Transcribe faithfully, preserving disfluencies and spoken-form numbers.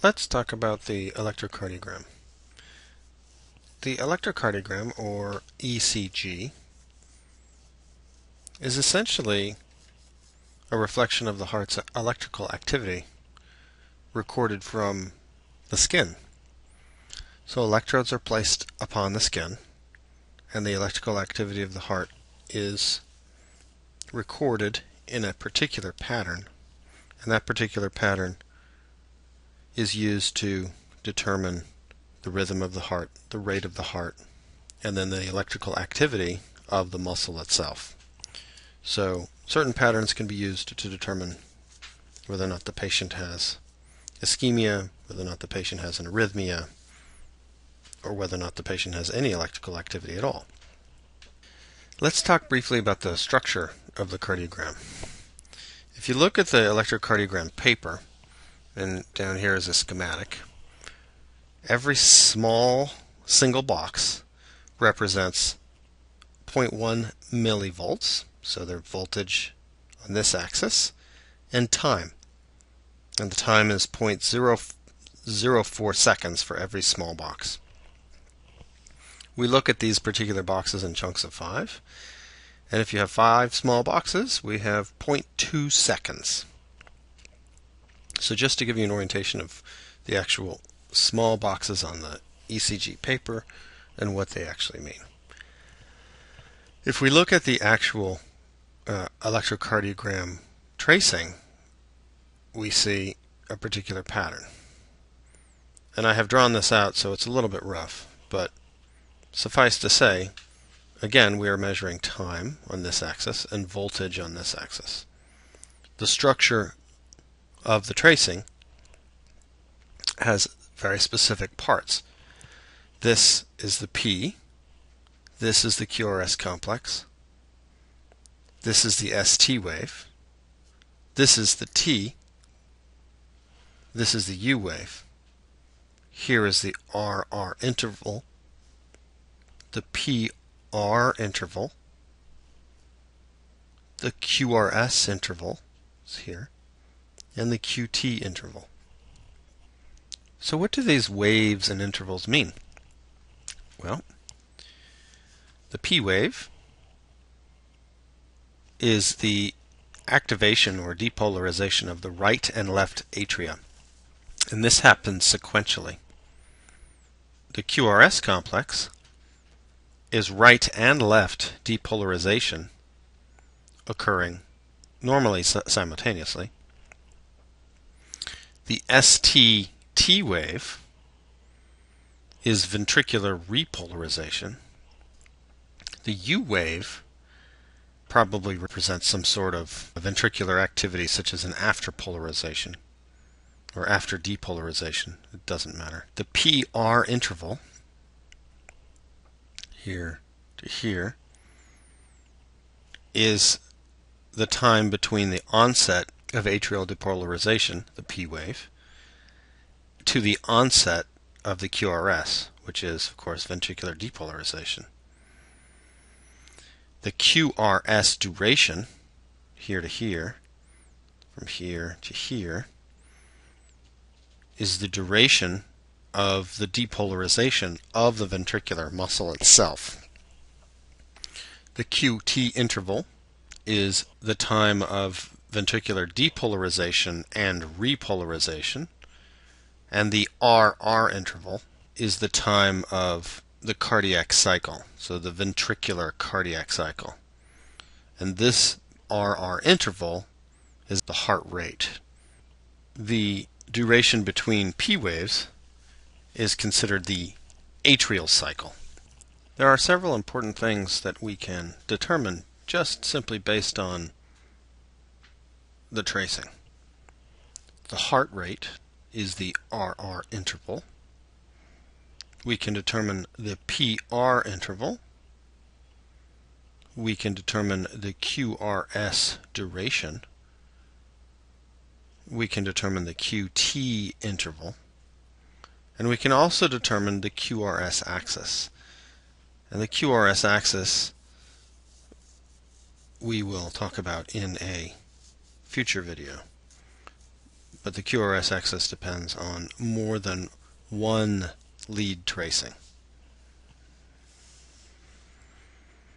Let's talk about the electrocardiogram. The electrocardiogram, or E C G, is essentially a reflection of the heart's electrical activity recorded from the skin. So electrodes are placed upon the skin, and the electrical activity of the heart is recorded in a particular pattern, and that particular pattern is used to determine the rhythm of the heart, the rate of the heart, and then the electrical activity of the muscle itself. So certain patterns can be used to determine whether or not the patient has ischemia, whether or not the patient has an arrhythmia, or whether or not the patient has any electrical activity at all. Let's talk briefly about the structure of the cardiogram. If you look at the electrocardiogram paper, and down here is a schematic, every small single box represents zero point one millivolts, so their voltage on this axis, and time. And the time is zero point zero four seconds for every small box. We look at these particular boxes in chunks of five, and if you have five small boxes, we have zero point two seconds. So just to give you an orientation of the actual small boxes on the E C G paper and what they actually mean. If we look at the actual uh, electrocardiogram tracing, we see a particular pattern. And I have drawn this out, so it's a little bit rough, but suffice to say, again, we are measuring time on this axis and voltage on this axis. The structure of the tracing has very specific parts. This is the P, this is the Q R S complex, this is the S T wave, this is the T, this is the U wave, here is the R R interval, the P R interval, the Q R S interval is here, and the Q T interval. So what do these waves and intervals mean? Well, the P wave is the activation or depolarization of the right and left atria, and this happens sequentially. The Q R S complex is right and left depolarization occurring normally simultaneously. The S T T wave is ventricular repolarization. The U wave probably represents some sort of ventricular activity such as an afterpolarization or afterdepolarization. It doesn't matter. The P R interval here to here is the time between the onset of atrial depolarization, the P wave, to the onset of the Q R S, which is, of course, ventricular depolarization. The Q R S duration, here to here, from here to here, is the duration of the depolarization of the ventricular muscle itself. The Q T interval is the time of ventricular depolarization and repolarization, and the R R interval is the time of the cardiac cycle, so the ventricular cardiac cycle. And this R R interval is the heart rate. The duration between P waves is considered the atrial cycle. There are several important things that we can determine just simply based on the tracing. The heart rate is the R R interval. We can determine the P R interval. We can determine the Q R S duration. We can determine the Q T interval. And we can also determine the Q R S axis. And the Q R S axis we will talk about in a future video. but the Q R S axis depends on more than one lead tracing.